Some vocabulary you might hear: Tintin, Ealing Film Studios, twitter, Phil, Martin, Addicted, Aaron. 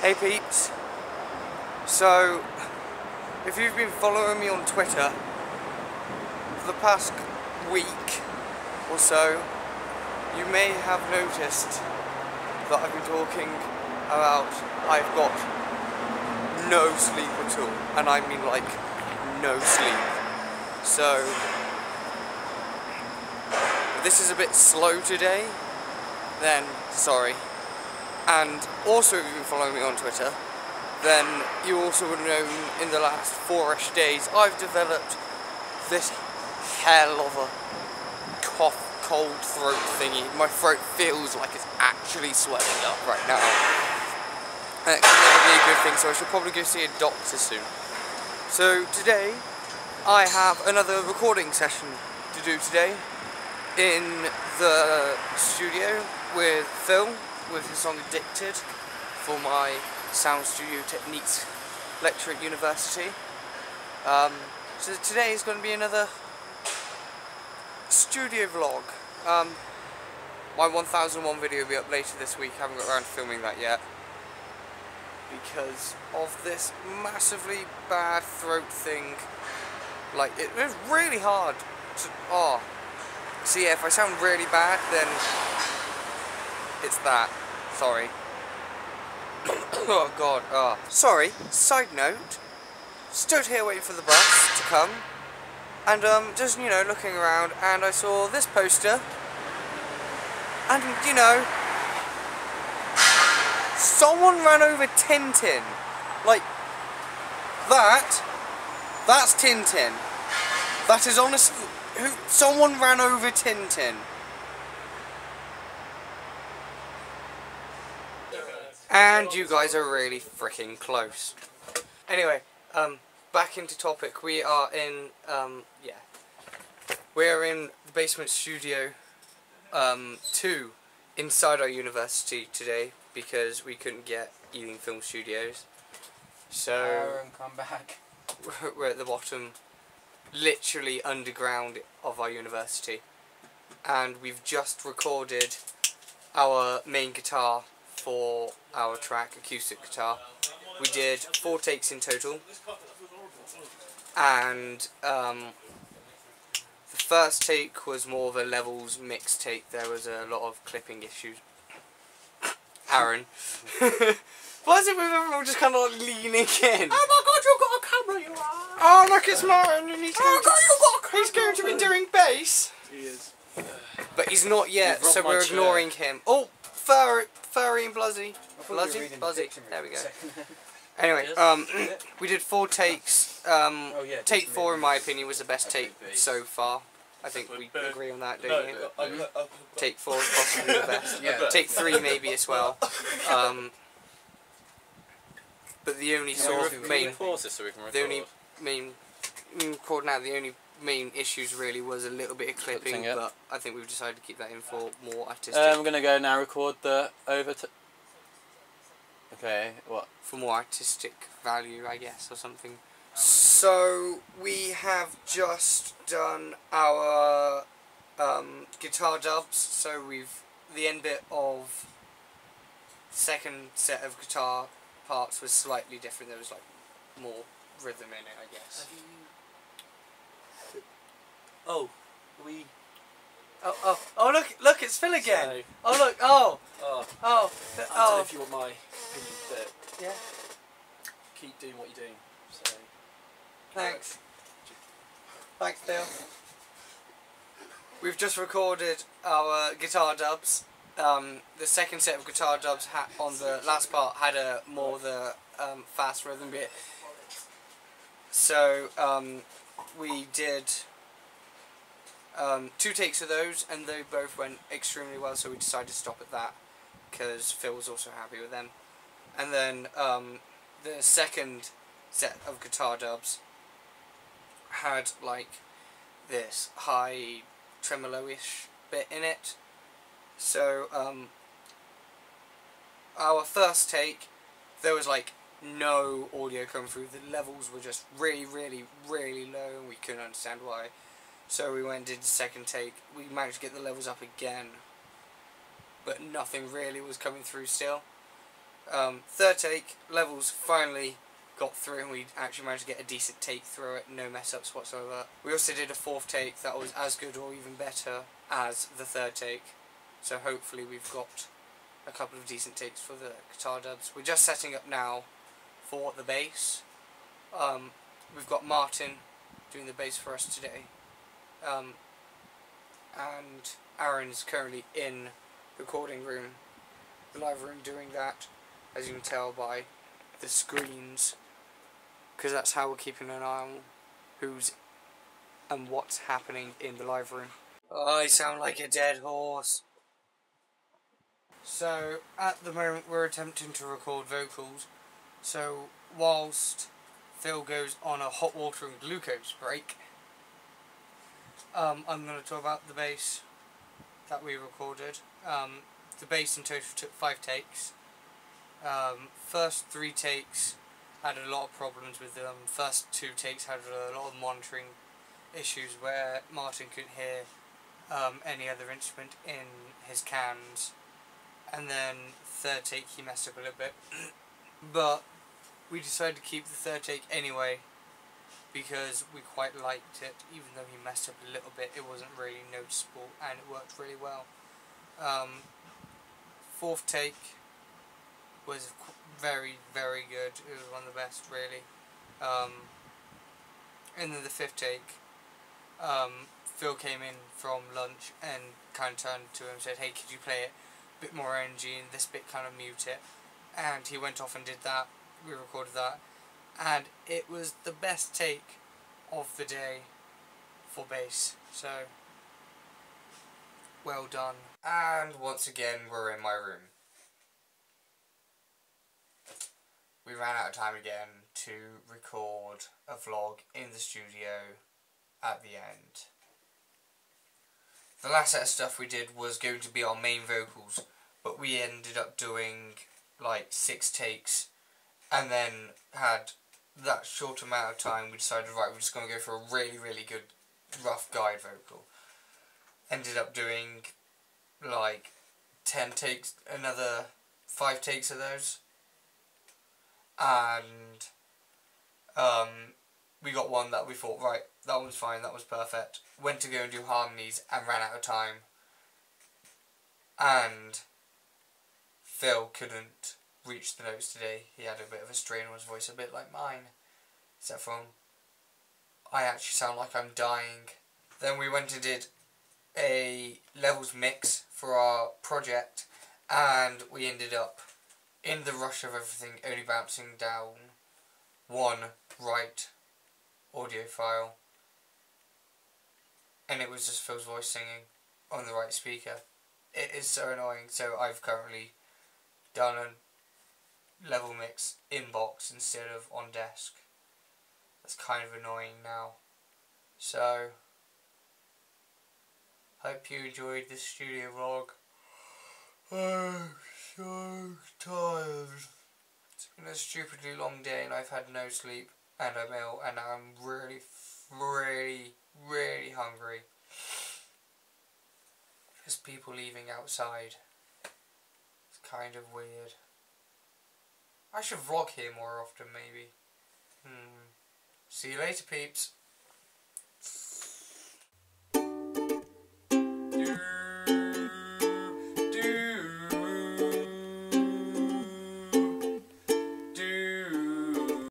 Hey peeps, so if you've been following me on Twitter for the past week or so, you may have noticed that I've been talking about I've got no sleep at all, and I mean like no sleep. So if this is a bit slow today, then sorry. And also if you've been following me on Twitter, then you also would have known in the last four-ish days I've developed this hell of a cough, cold throat thingy. My throat feels like it's actually sweating up right now. And it can never be a good thing, so I should probably go see a doctor soon. So today, I have another recording session to do today in the studio with Phil, with his song Addicted for my sound studio techniques lecture at university. So today is going to be another studio vlog. My 1001 video will be up later this week. I haven't got around to filming that yet because of this massively bad throat thing. Like, it was really hard to... Oh. So yeah, if I sound really bad, then it's that. Sorry. Oh god. Oh. Sorry. Side note. Stood here waiting for the bus to come. And just, you know, looking around, and I saw this poster. And, you know, someone ran over Tintin. Like, that's Tintin. That is honestly... Someone ran over Tintin. And you guys are really freaking close. Anyway, back into topic. We are in, we're in the basement studio 2 inside our university today because we couldn't get Ealing Film Studios. So Aaron, come back. We're at the bottom, literally underground of our university, and we've just recorded our main guitar for our track, acoustic guitar. We did 4 takes in total, and the first take was more of a levels mix take. There was a lot of clipping issues. Aaron, why is it with everyone just kind of like leaning in? Oh my god, you've got a camera, you are! Oh look, it's Martin, and he's, oh god, you've got a camera. He's going to be doing bass. He is, but he's not yet, so we're ignoring him. Oh, furry and bluzzy. Buzzy. There we go. Anyway, we did 4 takes. Take 4, in my opinion, was the best take so far. I think we agree on that, don't you? Take 4 is possibly the best. Yeah. Take 3 maybe as well. But the only sort of main issues really was a little bit of clipping, but I think we've decided to keep that in for more artistic. I'm gonna go now record the for more artistic value, I guess, or something. So we have just done our guitar dubs. So we've the end bit of second set of guitar parts was slightly different. There was like more rhythm in it, I guess. Oh, look, it's Phil again. So, oh, look, I don't know if you want my opinion, but yeah, keep doing what you're doing. So, thanks. Thanks, Phil. We've just recorded our guitar dubs. The second set of guitar dubs on the last part had a more the fast rhythm bit. So, we did 2 takes of those, and they both went extremely well, so we decided to stop at that because Phil was also happy with them. And then the second set of guitar dubs had like this high tremolo-ish bit in it. So our first take, there was like no audio come through. The levels were just really, really, really low, and we couldn't understand why. So we went and did the second take. We managed to get the levels up again, but nothing really was coming through still. Third take, levels finally got through and we actually managed to get a decent take through it, no mess ups whatsoever. We also did a fourth take that was as good or even better as the third take, so hopefully we've got a couple of decent takes for the guitar dubs. We're just setting up now for the bass. We've got Martin doing the bass for us today, and Aaron's currently in the recording room, the live room, doing that, as you can tell by the screens, because that's how we're keeping an eye on who's and what's happening in the live room. Oh, I sound like a dead horse. So at the moment we're attempting to record vocals, so whilst Phil goes on a hot water and glucose break, I'm going to talk about the bass that we recorded. The bass in total took 5 takes. First 3 takes had a lot of problems with them. First 2 takes had a lot of monitoring issues where Martin couldn't hear any other instrument in his cans, and then third take he messed up a little bit, but we decided to keep the third take anyway because we quite liked it. Even though he messed up a little bit, it wasn't really noticeable and it worked really well. Fourth take was very, very good. It was one of the best, really. And then the fifth take, Phil came in from lunch and kind of turned to him and said, "Hey, could you play it a bit more energy and this bit, kind of mute it?" And he went off and did that. We recorded that, and it was the best take of the day for bass, so well done. And once again we're in my room. We ran out of time again to record a vlog in the studio at the end. The last set of stuff we did was going to be our main vocals, but we ended up doing like 6 takes and then had that short amount of time. We decided, right, we're just going to go for a really good rough guide vocal. Ended up doing like 10 takes, another 5 takes of those. And we got one that we thought, right, that one's fine, that was perfect. Went to go and do harmonies and ran out of time. And Phil couldn't reach the notes today. He had a bit of a strain on his voice, a bit like mine. Except for I actually sound like I'm dying. Then we went and did a levels mix for our project, and we ended up, in the rush of everything, only bouncing down one right audio file, and it was just Phil's voice singing on the right speaker. It is so annoying. So I've currently done a level mix inbox instead of on desk. That's kind of annoying now. So hope you enjoyed this studio vlog. I'm so tired. It's been a stupidly long day and I've had no sleep, and I'm ill, and I'm really hungry. There's people leaving outside. It's kind of weird. I should vlog here more often, maybe. See you later, peeps.